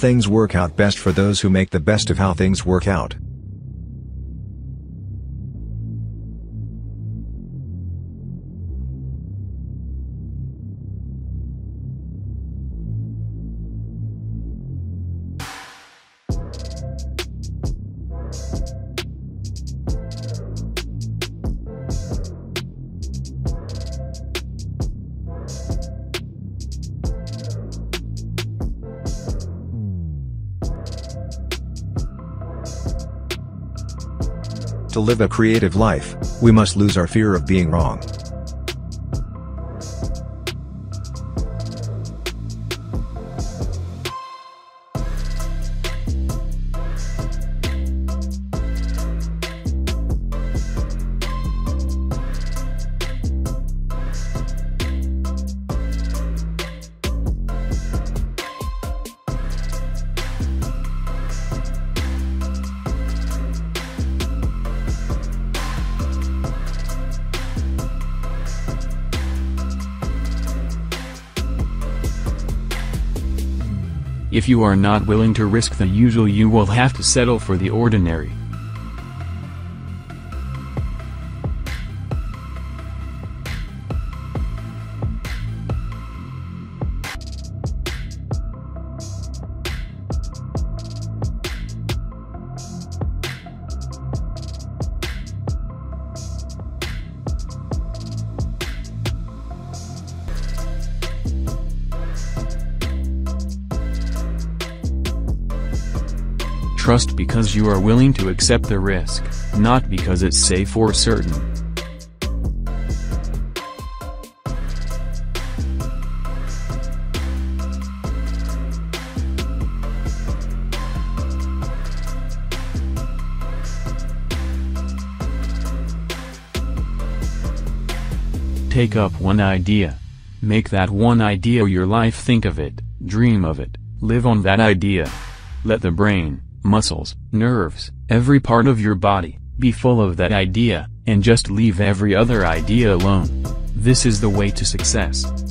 Things work out best for those who make the best of how things work out. To live a creative life, we must lose our fear of being wrong. If you are not willing to risk the usual, you will have to settle for the ordinary. Trust because you are willing to accept the risk, not because it's safe or certain. Take up one idea. Make that one idea your life. Think of it, dream of it, live on that idea. Let the brain, muscles, nerves, every part of your body, be full of that idea, and just leave every other idea alone. This is the way to success.